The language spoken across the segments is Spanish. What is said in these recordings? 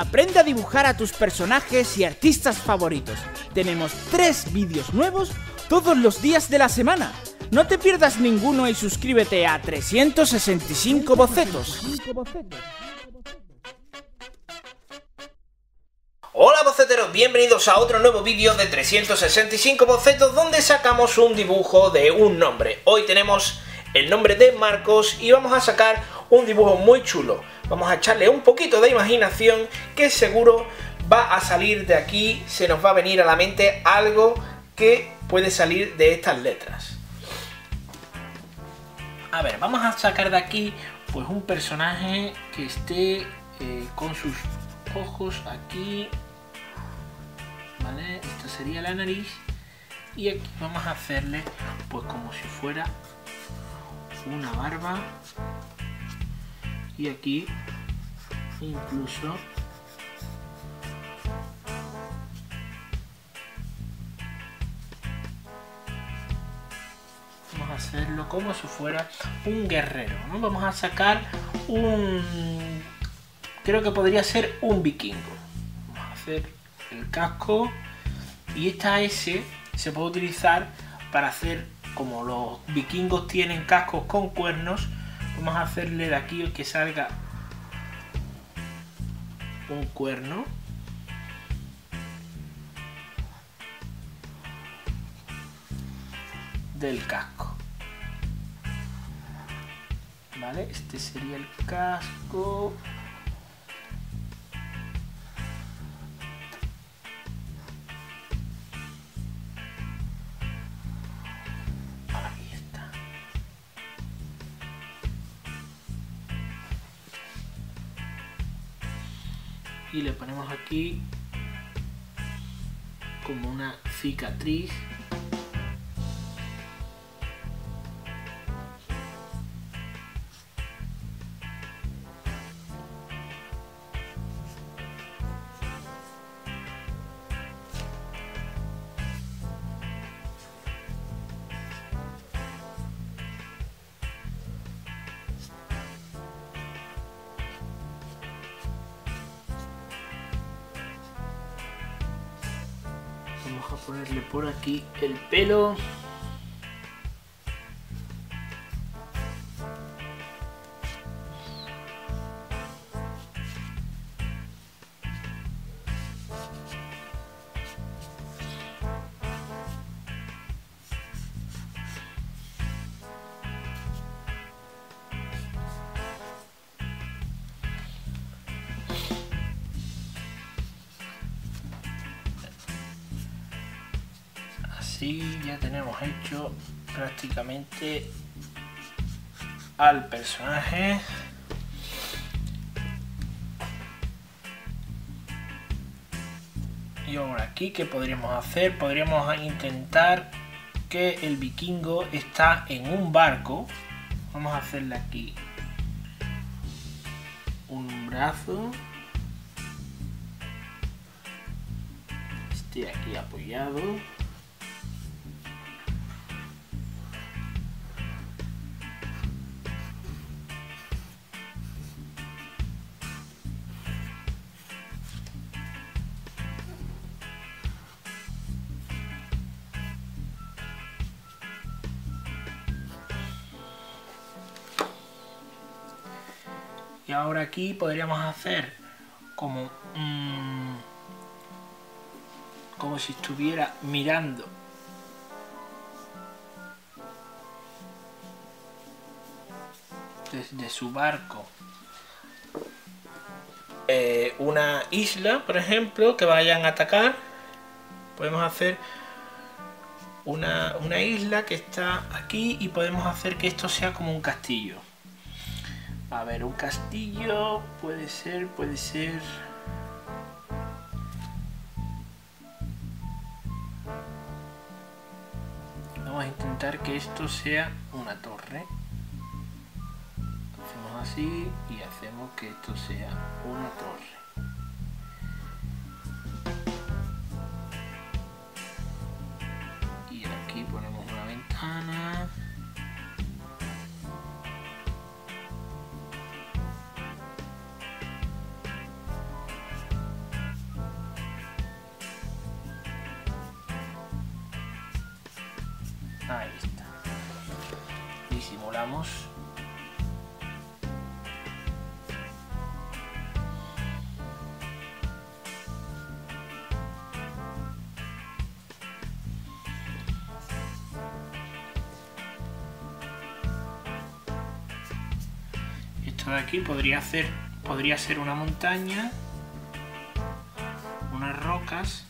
Aprende a dibujar a tus personajes y artistas favoritos. Tenemos 3 vídeos nuevos todos los días de la semana. No te pierdas ninguno y suscríbete a 365 bocetos. Hola boceteros, bienvenidos a otro nuevo vídeo de 365 bocetos donde sacamos un dibujo de un nombre. Hoy tenemos el nombre de Marcos y vamos a sacar un dibujo muy chulo. Vamos a echarle un poquito de imaginación que seguro va a salir de aquí, se nos va a venir a la mente algo que puede salir de estas letras. A ver, vamos a sacar de aquí pues un personaje que esté con sus ojos aquí, ¿vale? Esta sería la nariz y aquí vamos a hacerle pues como si fuera una barba y aquí incluso vamos a hacerlo como si fuera un guerrero, ¿no? Vamos a sacar un... creo que podría ser un vikingo. Vamos a hacer el casco y esta S se puede utilizar para hacer, como los vikingos tienen cascos con cuernos, vamos a hacerle de aquí el que salga un cuerno. Del casco. Vale, este sería el casco. Y le ponemos aquí como una cicatriz. Vamos a ponerle por aquí el pelo. Así ya tenemos hecho prácticamente al personaje. Y ahora aquí, ¿qué podríamos hacer? Podríamos intentar que el vikingo está en un barco. Vamos a hacerle aquí un brazo. Este aquí apoyado. Y ahora aquí podríamos hacer como como si estuviera mirando desde su barco una isla, por ejemplo, que vayan a atacar. Podemos hacer una isla que está aquí y podemos hacer que esto sea como un castillo. A ver, un castillo puede ser... Vamos a intentar que esto sea una torre. Hacemos así y hacemos que esto sea una torre. Y aquí ponemos una ventana. Ahí está. Y simulamos. Esto de aquí podría ser una montaña, unas rocas.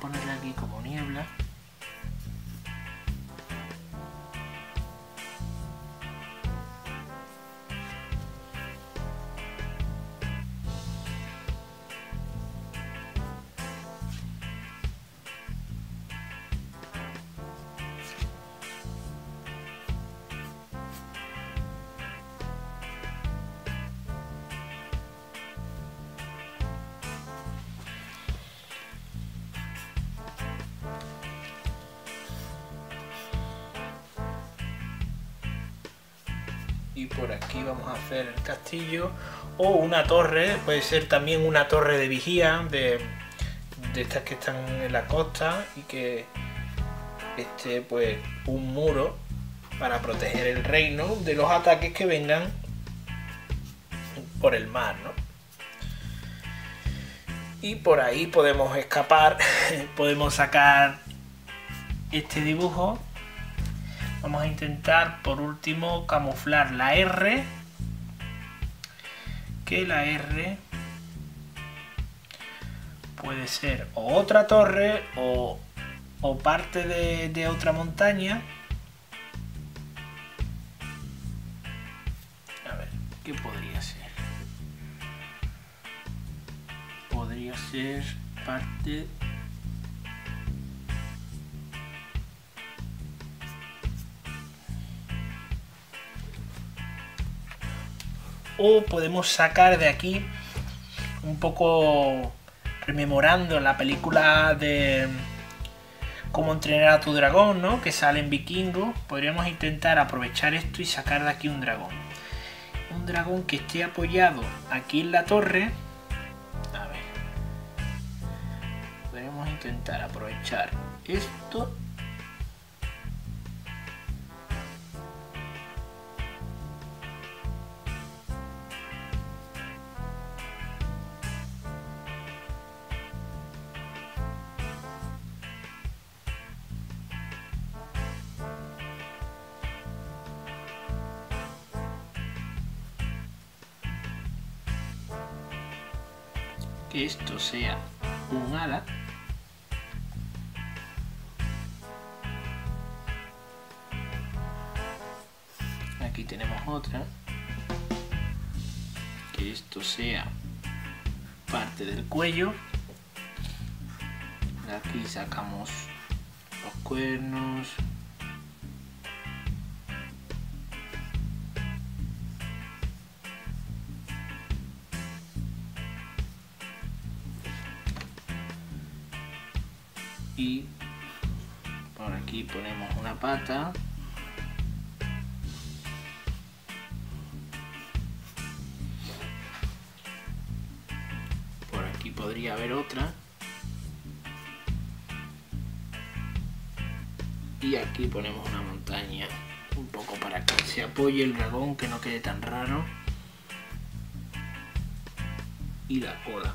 Ponerle aquí como niebla. Y por aquí vamos a hacer el castillo o una torre, puede ser también una torre de vigía de estas que están en la costa y que esté pues un muro para proteger el reino de los ataques que vengan por el mar, ¿no? Y por ahí podemos escapar, podemos sacar este dibujo. Vamos a intentar por último camuflar la R, que la R puede ser o otra torre o parte de otra montaña. A ver, ¿qué podría ser? Podría ser parte... O podemos sacar de aquí, un poco rememorando la película de Cómo entrenar a tu dragón, ¿no? Que sale en Vikingos. Podríamos intentar aprovechar esto y sacar de aquí un dragón. Un dragón que esté apoyado aquí en la torre. A ver. Podríamos intentar aprovechar esto. Esto sea un ala. Aquí tenemos otra. Que esto sea parte del cuello. De aquí sacamos los cuernos. Y por aquí ponemos una pata. Por aquí podría haber otra. Y aquí ponemos una montaña. Un poco para que se apoye el dragón, que no quede tan raro. Y la cola.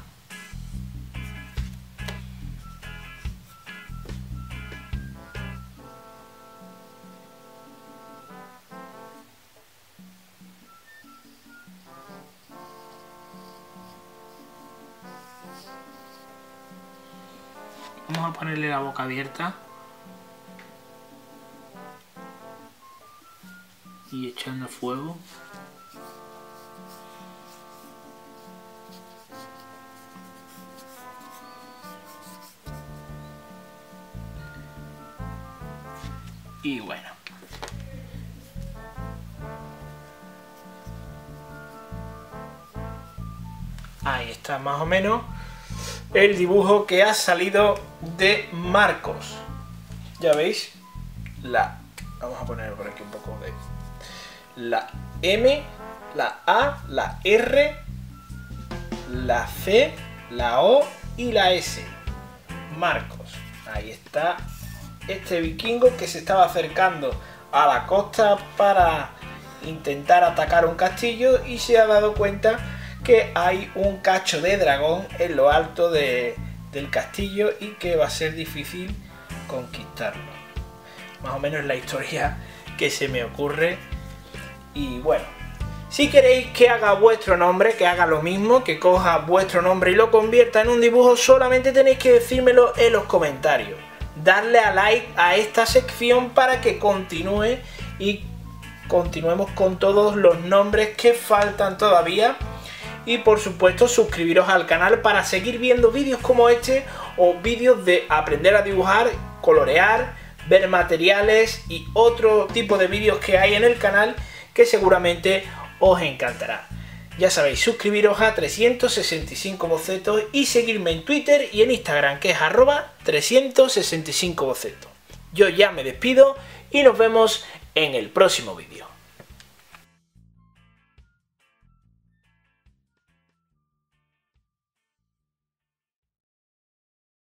Vamos a ponerle la boca abierta y echando fuego. Y bueno, Ahí está más o menos el dibujo que ha salido de Marcos. Ya veis, la vamos a poner por aquí un poco de la M, la A, la R, la C, la O y la S. Marcos. Ahí está este vikingo que se estaba acercando a la costa para intentar atacar un castillo y se ha dado cuenta que hay un cacho de dragón en lo alto del castillo y que va a ser difícil conquistarlo. Más o menos la historia que se me ocurre. Y bueno, si queréis que haga vuestro nombre, que haga lo mismo, que coja vuestro nombre y lo convierta en un dibujo, solamente tenéis que decírmelo en los comentarios. Darle a like a esta sección para que continúe y continuemos con todos los nombres que faltan todavía. Y por supuesto suscribiros al canal para seguir viendo vídeos como este o vídeos de aprender a dibujar, colorear, ver materiales y otro tipo de vídeos que hay en el canal que seguramente os encantará. Ya sabéis, suscribiros a 365 bocetos y seguirme en Twitter y en Instagram, que es @365bocetos. Yo ya me despido y nos vemos en el próximo vídeo.